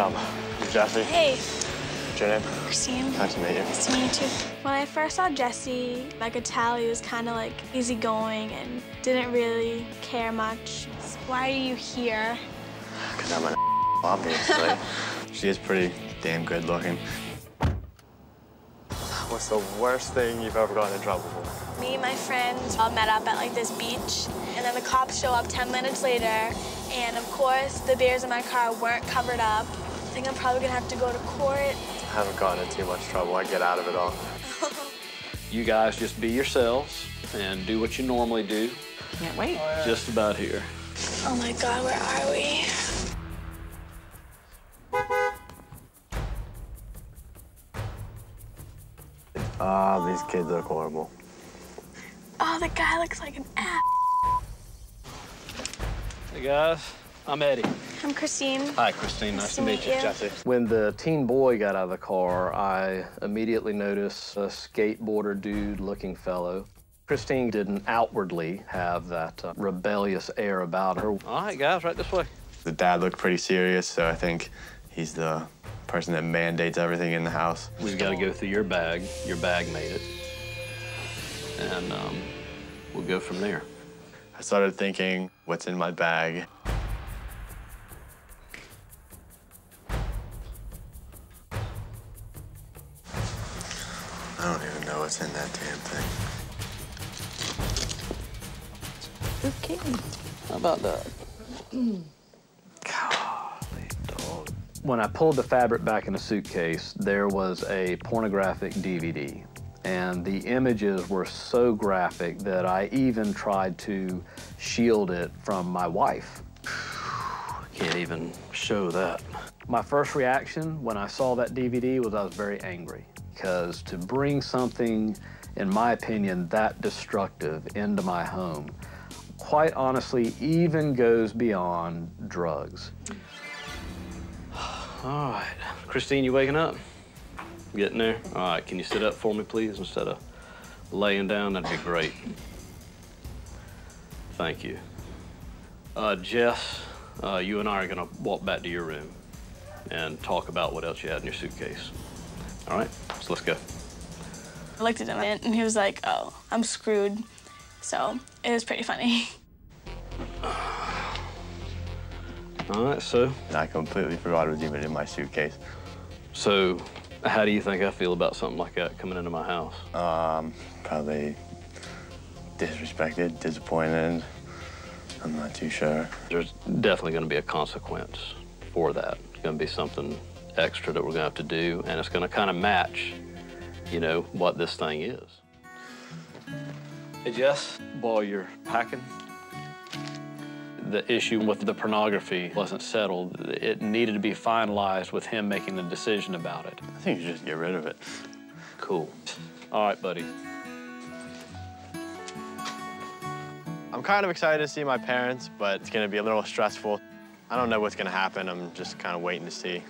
Tom. I'm Jeffrey. Hey. What's your name? Christine. Nice to meet you. Nice to meet you. When I first saw Jesse, I could tell he was kind of like easygoing and didn't really care much. So why are you here? Because I'm an obviously. She is pretty damn good looking. What's the worst thing you've ever gotten in trouble for? Me and my friends all met up at like this beach, and then the cops show up 10 minutes later, and of course the beers in my car weren't covered up. I think I'm probably gonna have to go to court. I haven't gotten in too much trouble. I get out of it all. You guys just be yourselves and do what you normally do. Can't wait. Oh, yeah. Just about here. Oh my God, where are we? Ah, these kids look horrible. Oh, the guy looks like an ass. Hey, guys. I'm Eddie. I'm Christine. Hi, Christine. Nice to meet you. Jesse. When the teen boy got out of the car, I immediately noticed a skateboarder dude-looking fellow. Christine didn't outwardly have that rebellious air about her. All right, guys, right this way. The dad looked pretty serious, so I think he's the person that mandates everything in the house. We've got to go through your bag. Your bag made it. And we'll go from there. I started thinking, what's in my bag? I don't even know what's in that damn thing. Okay. How about that? When I pulled the fabric back in the suitcase, there was a pornographic DVD, and the images were so graphic that I even tried to shield it from my wife. Can't even show that. My first reaction when I saw that DVD was I was very angry, because to bring something, in my opinion, that destructive into my home, quite honestly, even goes beyond drugs. All right. Christine, you waking up? Getting there? All right, can you sit up for me, please, instead of laying down? That'd be great. Thank you. Jess, you and I are gonna walk back to your room and talk about what else you had in your suitcase. All right, so let's go. I looked at him, and he was like, oh, I'm screwed. So it was pretty funny. All right, so? I completely forgot it was even in my suitcase. So, how do you think I feel about something like that coming into my house? Probably disrespected, disappointed. I'm not too sure. There's definitely gonna be a consequence for that. It's gonna be something extra that we're gonna have to do, and it's gonna kind of match, you know, what this thing is. Hey, Jess, while you're packing, the issue with the pornography wasn't settled. It needed to be finalized with him making the decision about it. I think you just get rid of it. Cool. All right, buddy. I'm kind of excited to see my parents, but it's going to be a little stressful. I don't know what's going to happen. I'm just kind of waiting to see.